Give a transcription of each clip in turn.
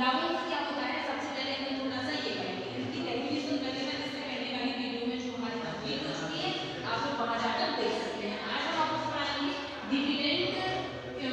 लावल से क्या होता है, सबसे पहले हमें थोड़ा सा ये करेंगे इसकी डेफिनेशन पहले मैं इससे पहले वाली वीडियो में जो हमारी कंप्लीट हो चुकी है आप लोग वहाँ जाकर देख सकते हैं। आज हम आपको पढ़ाएंगे डिविडेंड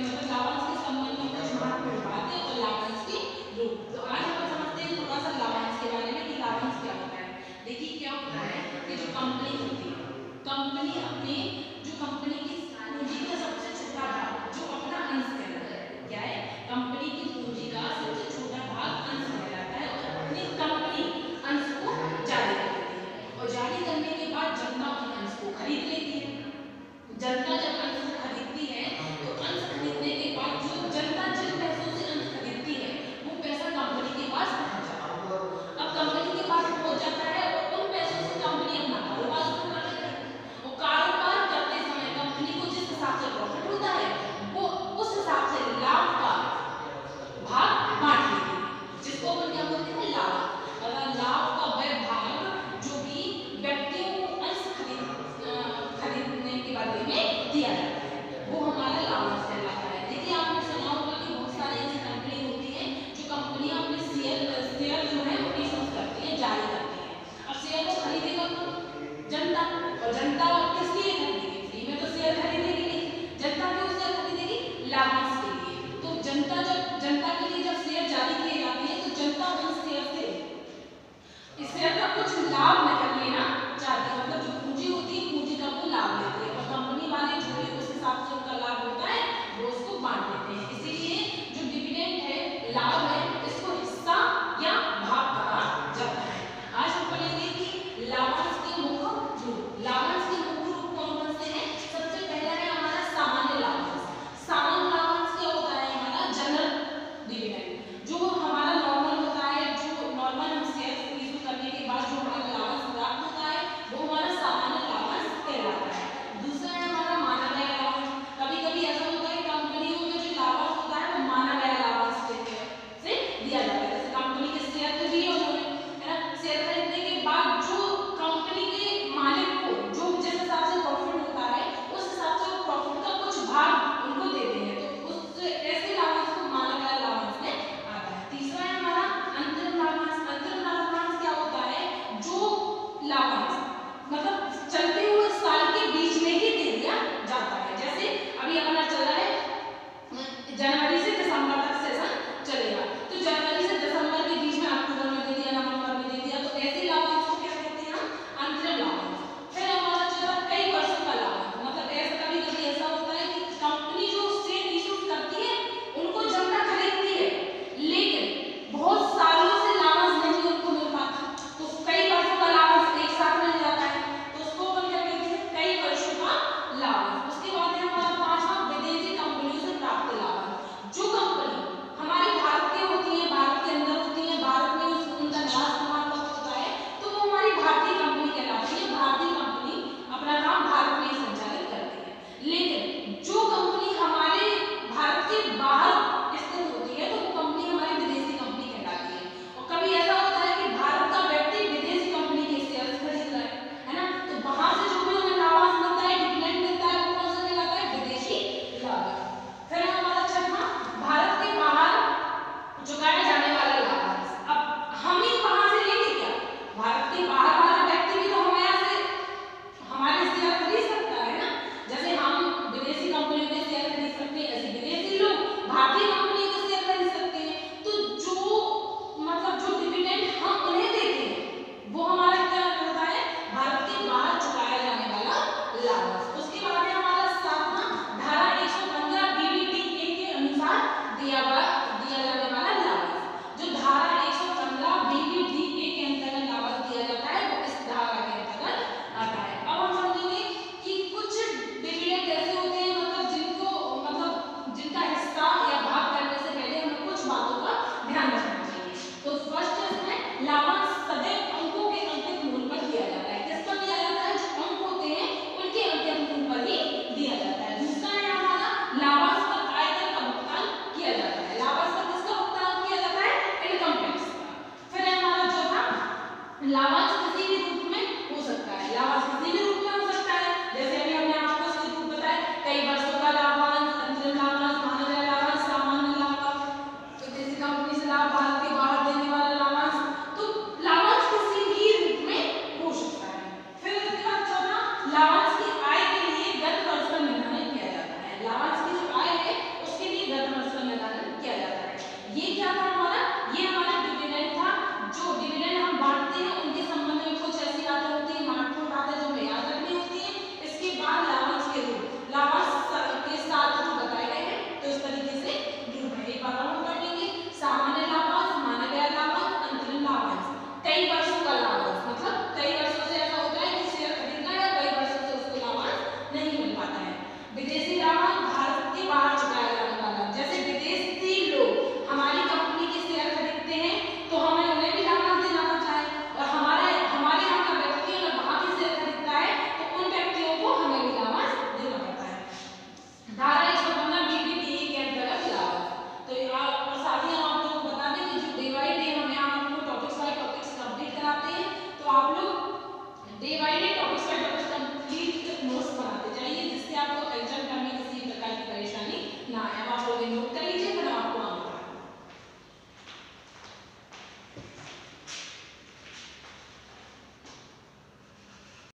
मतलब लावल के संबंध में कुछ महत्वपूर्ण बातें और लावल की रूप। तो आज हम समझते हैं थोड़ा सा लावल के बारे में कि लावल क्या होता है। देखिए क्या होता है कि जो कंपनी होती है, कंपनी अपने जो कंपनी की पूंजी का सबसे छोटा भाग जो अपना अंश कहलाता है, क्या है कंपनी की पूंजी का सबसे छोटा भाग अंश कहलाता है और अपनी कंपनी अंश को जारी करती है और जारी करने के बाद जनता उन अंश को खरीद लेती है। जनता जब अंश को खरीदती है तो अंश खरीदने के बाद जो जनता जिन पैसों से अंश खरीदती है वो पैसा कंपनी के पास पहुंच जाता है। अब कंपनी के पास पहुंच जाता है और उन पैसों से कंपनी अपना कारोबार शुरू कर लेती है और कारोबार करते समय कंपनी को जिस हिसाब से प्रॉफिट होता है वो उस हिसाब से लाभ का भाग बांट लेती है, जिसको अपन क्या बोलते हैं लाभ। अगर लाभ का वह भाग जो भी व्यक्तियों को अंश खरीदने के बारे में दिया जाता है वो हमारा लाभांश कहलाता है। देखिए आपने सुना होगा कि बहुत सारी ऐसी कंपनी होती है जो कंपनियां अपने शेयर जो है वो इशू करती है, जारी करती है। अब शेयर को खरीदेगा कौन? जनता। और जनता किस लिए खरीदेगी? फ्री में तो शेयर खरीदेगी नहीं, जनता क्यों शेयर खरीदेगी? लाभांश के लिए। तो जनता जब जनता के लिए जब शेयर जारी किए जाते हैं तो जनता उन शेयर से इस शेयर का कुछ लाभ निकल लेना चाहती है, मतलब जो पूंजी होती है पूंजी का वो लाभ लेती है और कंपनी वाले जो भी उस हिसाब से उनका लाभ होता है वो उसको बांट लेते हैं। इसीलिए जो डिविडेंड है लाभ